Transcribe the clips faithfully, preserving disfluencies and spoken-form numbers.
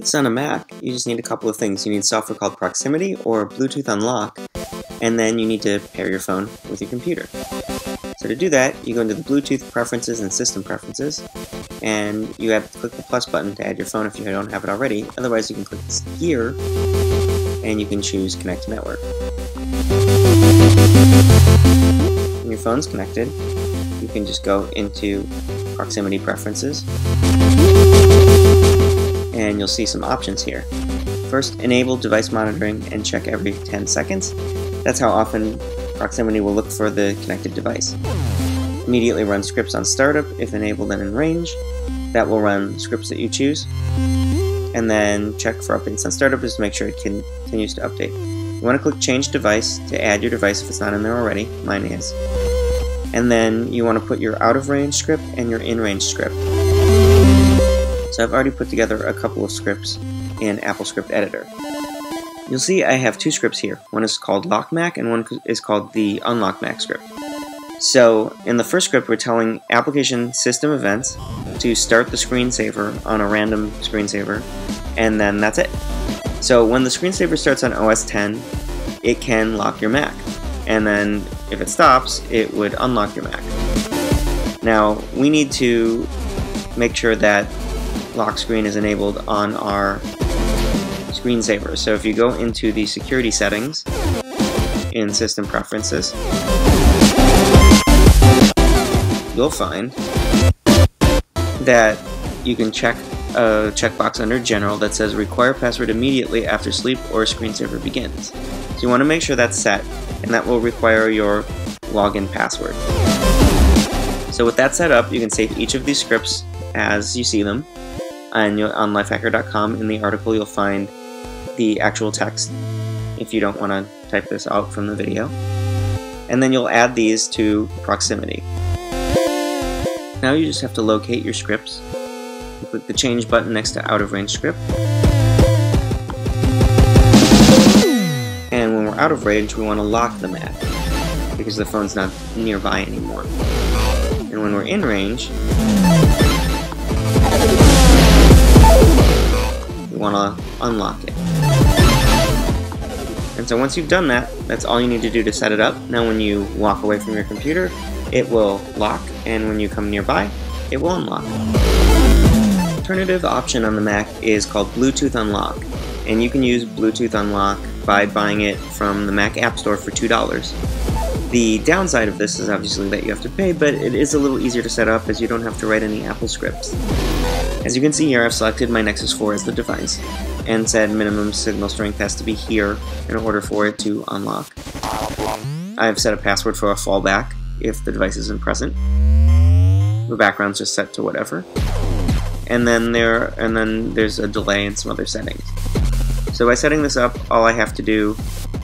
Bluetooth's on a Mac, you just need a couple of things. You need software called Proximity or Bluetooth Unlock, and then you need to pair your phone with your computer. So to do that, you go into the Bluetooth Preferences and System Preferences, and you have to click the plus button to add your phone if you don't have it already. Otherwise, you can click this here, and you can choose Connect to Network. When your phone's connected, you can just go into Proximity Preferences, and you'll see some options here. First, enable device monitoring and check every ten seconds. That's how often Proximity will look for the connected device. Immediately run scripts on startup if enabled and in range. That will run scripts that you choose. And then check for updates on startup just to make sure it continues to update. You want to click change device to add your device if it's not in there already. Mine is. And then you want to put your out of range script and your in range script. So I've already put together a couple of scripts in Apple Script Editor. You'll see I have two scripts here. One is called LockMac and one is called the Unlock Mac script. So in the first script, we're telling application system events to start the screensaver on a random screensaver, and then that's it. So when the screensaver starts on O S ten, it can lock your Mac, and then if it stops, it would unlock your Mac. Now we need to make sure that lock screen is enabled on our screensaver. So if you go into the security settings in system preferences, you'll find that you can check a checkbox under general that says require password immediately after sleep or screensaver begins. So you want to make sure that's set, and that will require your login password. So with that set up, you can save each of these scripts as you see them, and you'll, on lifehacker dot com in the article you'll find the actual text if you don't want to type this out from the video. And then you'll add these to Proximity. Now you just have to locate your scripts. You click the change button next to out of range script. And when we're out of range, we want to lock the Mac because the phone's not nearby anymore. And when we're in range, you want to unlock it. And so once you've done that, that's all you need to do to set it up. Now when you walk away from your computer, it will lock, and when you come nearby, it will unlock. The alternative option on the Mac is called Bluetooth Unlock, and you can use Bluetooth Unlock by buying it from the Mac App Store for two dollars. The downside of this is obviously that you have to pay, but it is a little easier to set up as you don't have to write any Apple scripts. As you can see here, I've selected my Nexus four as the device, and said minimum signal strength has to be here in order for it to unlock. I've set a password for a fallback if the device isn't present. The background's just set to whatever. And then there, and then there's a delay and some other settings. So by setting this up, all I have to do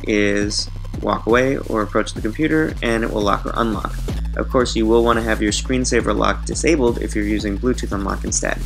is walk away or approach the computer, and it will lock or unlock. Of course, you will want to have your screensaver lock disabled if you're using Bluetooth Unlock instead.